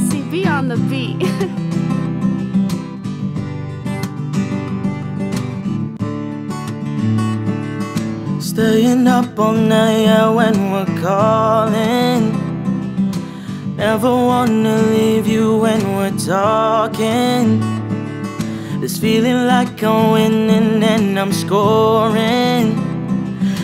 PCB on the beat. Staying up all night, yeah, when we're calling. Never wanna leave you when we're talking. This feeling like I'm winning and I'm scoring.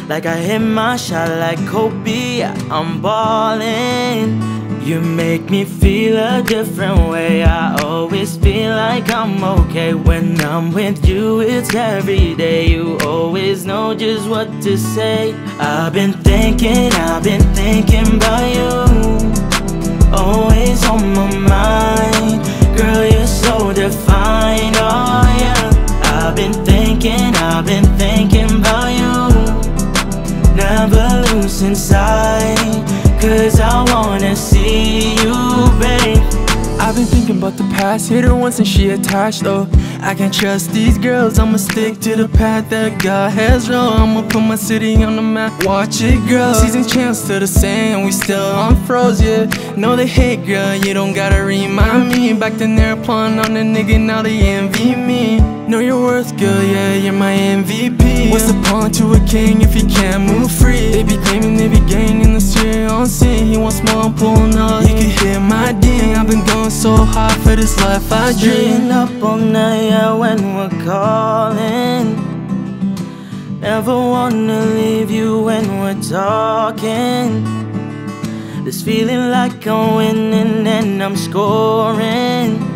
Like I hit my shot like Kobe, yeah, I'm ballin'. You make me feel a different way. I always feel like I'm okay. When I'm with you, it's every day. You always know just what to say. I've been thinking about you. Always on my mind, girl, you're so defined, oh yeah. I've been thinking about you. Never losing sight, cause I wanna see you, babe. I've been thinking about the past, hit her once and she attached, though. I can't trust these girls, I'ma stick to the path that God has drawn. I'ma put my city on the map, watch it grow. Season chance to the sand, we still on froze, yeah. Know they hate, girl, you don't gotta remind me. Back then they're pawing on the nigga, now they envy me. Know your worth, girl, yeah, you're my MVP, yeah. What's the pawn to a king if he can't move free? They be claiming, they be gang in the street on scene. He wants more, I'm pulling up, you can hear my ding. I've been going so hard for this life I dream. Staying up all night, yeah, when we're calling. Never wanna leave you when we're talking. This feeling like I'm winning and I'm scoring.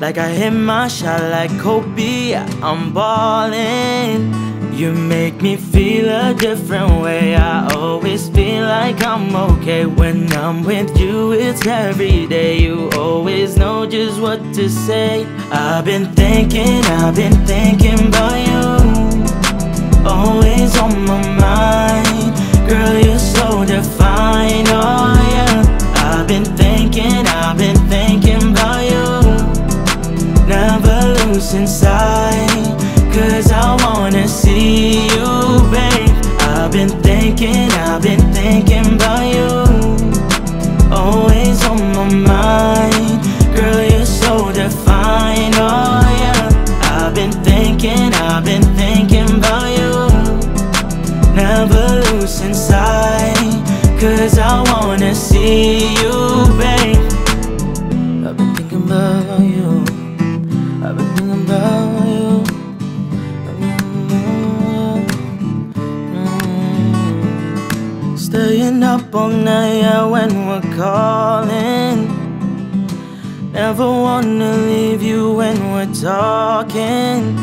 Like I hit my shot like Kobe, yeah, I'm ballin'. You make me feel a different way. I always feel like I'm okay. When I'm with you, it's every day. You always know just what to say. I've been thinking about you. Always on my mind, girl, you're so defined, oh yeah. I've been thinking about you. Never losing sight, cause I wanna see you, babe. I've been thinking about you. Always on my mind, girl, you're so defined, oh yeah. I've been thinking about you. Never losing sight, cause I wanna see you, babe. I've been thinking about you. I've been thinking about you. Staying up all night, yeah, when we're calling. Never wanna leave you when we're talking.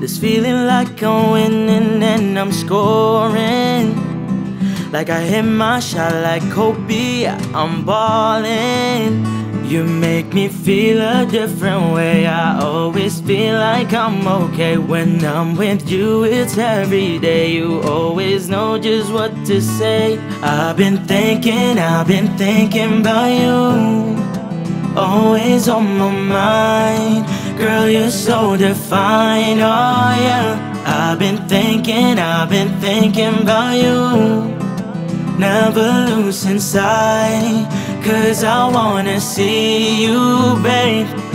This feeling like I'm winning and I'm scoring. Like I hit my shot like Kobe, yeah, I'm ballin'. You make me feel a different way. I always feel like I'm okay. When I'm with you, it's every day. You always know just what to say. I've been thinking about you. Always on my mind, girl, you're so defined, oh yeah. I've been thinking about you. Never losing sight, cause I wanna see you, babe.